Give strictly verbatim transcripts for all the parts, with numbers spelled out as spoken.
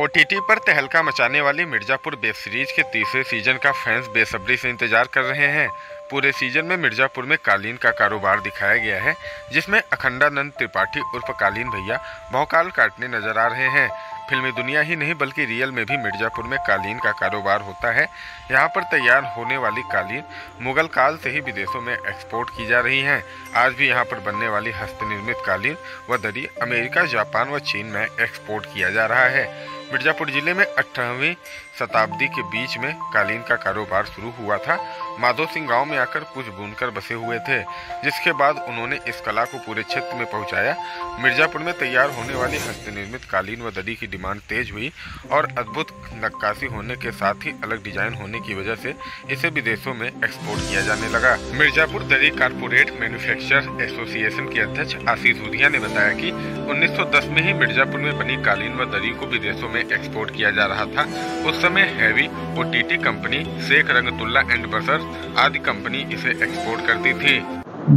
OTT पर तहलका मचाने वाली मिर्जापुर वेब सीरीज के तीसरे सीजन का फैंस बेसब्री से इंतजार कर रहे हैं। पूरे सीजन में मिर्जापुर में कालीन का कारोबार दिखाया गया है, जिसमें अखंडानंद त्रिपाठी उर्फ कालीन भैया भौकाल काटने नजर आ रहे हैं। फिल्मी दुनिया ही नहीं बल्कि रियल में भी मिर्जापुर में कालीन का कारोबार होता है। यहाँ पर तैयार होने वाली कालीन मुगल काल से ही विदेशों में एक्सपोर्ट की जा रही है। आज भी यहाँ पर बनने वाली हस्तनिर्मित कालीन व दरी अमेरिका, जापान व चीन में एक्सपोर्ट किया जा रहा है। मिर्जापुर जिले में अठारहवीं शताब्दी के बीच में कालीन का कारोबार शुरू हुआ था। माधो सिंह गांव में आकर कुछ बुनकर बसे हुए थे, जिसके बाद उन्होंने इस कला को पूरे क्षेत्र में पहुंचाया। मिर्जापुर में तैयार होने वाली हस्तनिर्मित कालीन व दरी की डिमांड तेज हुई और अद्भुत नक्काशी होने के साथ ही अलग डिजाइन होने की वजह से इसे विदेशों में एक्सपोर्ट किया जाने लगा। मिर्जापुर दरी कार्पोरेट मैन्युफेक्चर एसोसिएशन के अध्यक्ष आशीष बुधिया ने बताया कि उन्नीस सौ दस में ही मिर्जापुर में बनी कालीन व दरी को विदेशों में एक्सपोर्ट किया जा रहा था। उस समय हैवी ओटीटी company Sheikh Rahmatullah and brothers आदि कंपनी इसे एक्सपोर्ट करती थी।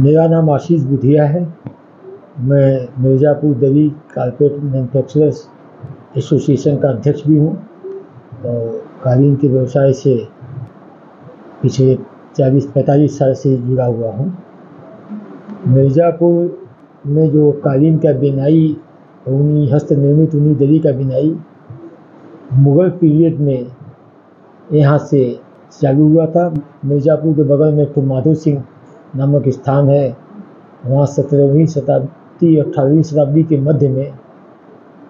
मेरा नाम आशीष बुधिया है। मैं मिर्जापुर दरी कारपेट मैन्युफैक्चरर्स एसोसिएशन का अध्यक्ष भी हूँ और कालीन के व्यवसाय से पिछले चालीस पैंतालीस साल से जुड़ा हुआ हूँ। मिर्जापुर में जो कालीन का बिनाई, ऊनी हस्तनिर्मित ऊनी दरी का बिनाई मुगल पीरियड में यहाँ से चालू हुआ था। मिर्जापुर के बगल में तो माधो सिंह नामक स्थान है, वहाँ सत्रहवीं शताब्दी अठारहवीं शताब्दी के मध्य में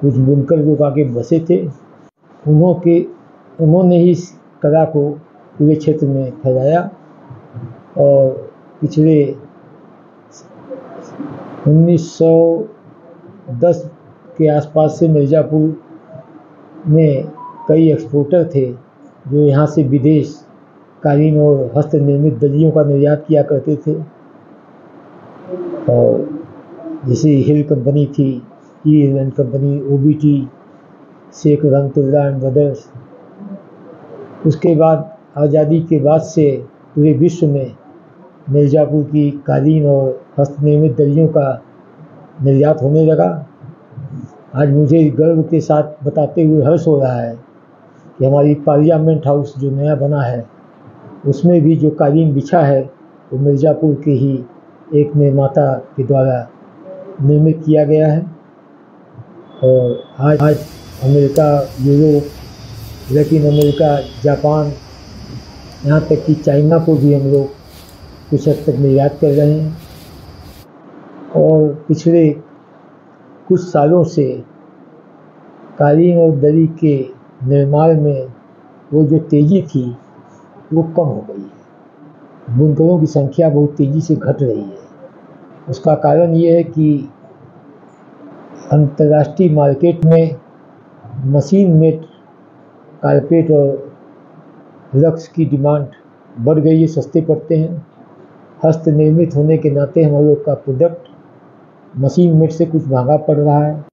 कुछ बुनकर लोग आके बसे थे। उन्हों के उन्होंने ही इस कला को पूरे क्षेत्र में फैलाया और पिछले उन्नीस सौ दस के आसपास से मिर्जापुर में कई एक्सपोर्टर थे जो यहाँ से विदेश कालीन और हस्तनिर्मित दरियों का निर्यात किया करते थे। और जैसे हिल कंपनी थी, E and company, OBT, Sheikh Rahmatullah and brothers. उसके बाद आज़ादी के बाद से पूरे विश्व में मिर्जापुर की कालीन और हस्तनिर्मित दरियों का निर्यात होने लगा। आज मुझे गर्व के साथ बताते हुए हर्ष हो रहा है कि हमारी पार्लियामेंट हाउस जो नया बना है उसमें भी जो कालीन बिछा है वो मिर्जापुर के ही एक निर्माता के द्वारा निर्मित किया गया है। और आज आज America, Europe, Latin America, Japan, यहाँ तक कि चाइना को भी हम लोग कुछ हद तक निर्यात कर रहे हैं। और पिछले कुछ सालों से कालीन और दरी के निर्माण में वो जो तेज़ी थी वो कम हो गई है। बुनकरों की संख्या बहुत तेज़ी से घट रही है। उसका कारण ये है कि अंतर्राष्ट्रीय मार्केट में मशीन मेड कारपेट और रक्स की डिमांड बढ़ गई है, सस्ते पड़ते हैं। हस्तनिर्मित होने के नाते हम लोग का प्रोडक्ट मशीन मेड से कुछ महंगा पड़ रहा है।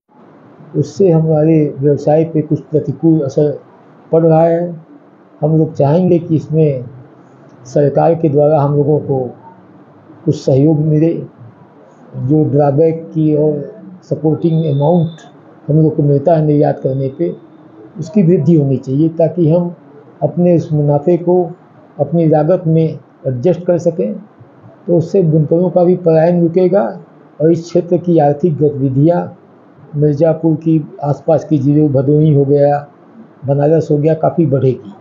उससे हमारे व्यवसाय पे कुछ प्रतिकूल असर पड़ रहा है। हम लोग चाहेंगे कि इसमें सरकार के द्वारा हम लोगों को कुछ सहयोग मिले। जो ड्राबैक की और सपोर्टिंग अमाउंट हम लोग को मिलता है निर्यात करने पे, उसकी वृद्धि होनी चाहिए ताकि हम अपने उस मुनाफे को अपनी लागत में एडजस्ट कर सकें। तो उससे बुनकरों का भी पलायन रुकेगा और इस क्षेत्र की आर्थिक गतिविधियाँ मिर्जापुर की आसपास की जिले, भदोही हो गया, बनारस हो गया, काफ़ी बढ़ेगी।